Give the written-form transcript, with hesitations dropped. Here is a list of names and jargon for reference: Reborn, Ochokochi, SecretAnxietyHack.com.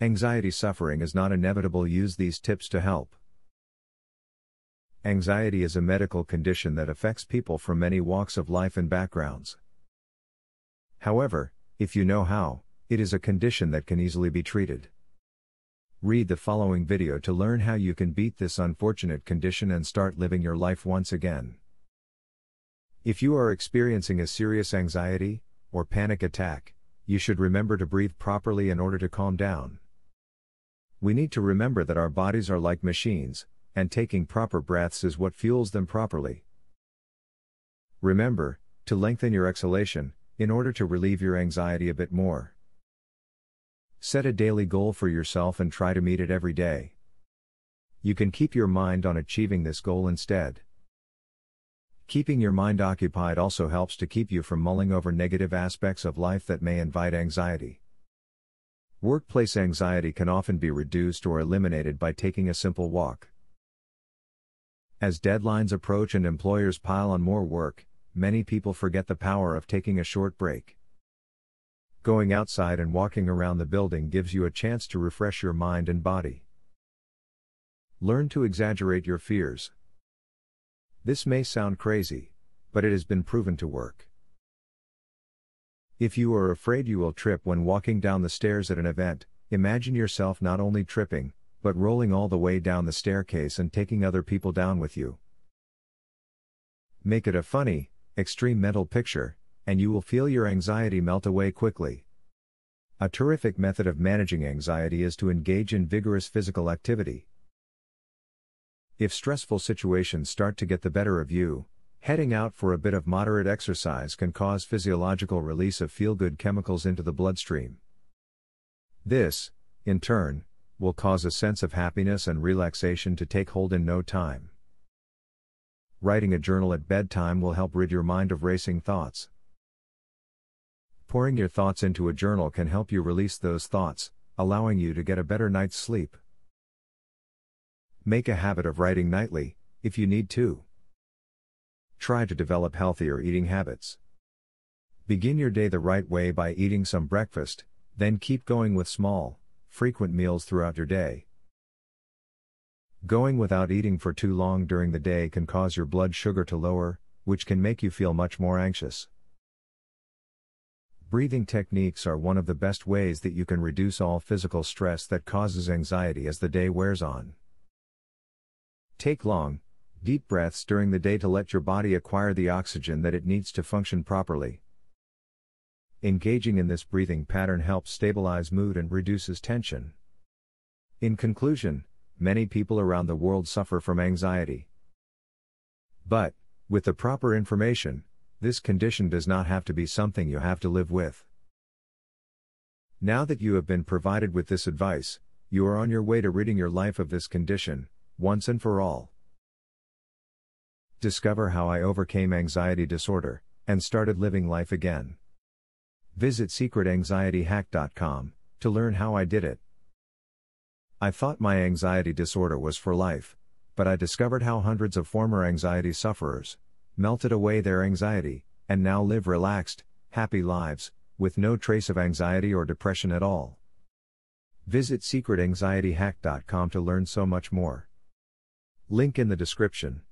Anxiety suffering is not inevitable. Use these tips to help. Anxiety is a medical condition that affects people from many walks of life and backgrounds. However, if you know how, it is a condition that can easily be treated. Read the following video to learn how you can beat this unfortunate condition and start living your life once again. If you are experiencing a serious anxiety or panic attack, you should remember to breathe properly in order to calm down. We need to remember that our bodies are like machines, and taking proper breaths is what fuels them properly. Remember to lengthen your exhalation in order to relieve your anxiety a bit more. Set a daily goal for yourself and try to meet it every day. You can keep your mind on achieving this goal instead. Keeping your mind occupied also helps to keep you from mulling over negative aspects of life that may invite anxiety. Workplace anxiety can often be reduced or eliminated by taking a simple walk. As deadlines approach and employers pile on more work, many people forget the power of taking a short break. Going outside and walking around the building gives you a chance to refresh your mind and body. Learn to exaggerate your fears. This may sound crazy, but it has been proven to work. If you are afraid you will trip when walking down the stairs at an event, imagine yourself not only tripping, but rolling all the way down the staircase and taking other people down with you. Make it a funny, extreme mental picture, and you will feel your anxiety melt away quickly. A terrific method of managing anxiety is to engage in vigorous physical activity. If stressful situations start to get the better of you, heading out for a bit of moderate exercise can cause physiological release of feel-good chemicals into the bloodstream. This, in turn, will cause a sense of happiness and relaxation to take hold in no time. Writing a journal at bedtime will help rid your mind of racing thoughts. Pouring your thoughts into a journal can help you release those thoughts, allowing you to get a better night's sleep. Make a habit of writing nightly, if you need to. Try to develop healthier eating habits. Begin your day the right way by eating some breakfast, then keep going with small, frequent meals throughout your day. Going without eating for too long during the day can cause your blood sugar to lower, which can make you feel much more anxious. Breathing techniques are one of the best ways that you can reduce all physical stress that causes anxiety as the day wears on. Take long, deep breaths during the day to let your body acquire the oxygen that it needs to function properly. Engaging in this breathing pattern helps stabilize mood and reduces tension. In conclusion, many people around the world suffer from anxiety. But, with the proper information, this condition does not have to be something you have to live with. Now that you have been provided with this advice, you are on your way to ridding your life of this condition, once and for all. Discover how I overcame anxiety disorder and started living life again. Visit SecretAnxietyHack.com to learn how I did it. I thought my anxiety disorder was for life, but I discovered how hundreds of former anxiety sufferers melted away their anxiety, and now live relaxed, happy lives, with no trace of anxiety or depression at all. Visit SecretAnxietyHack.com to learn so much more. Link in the description.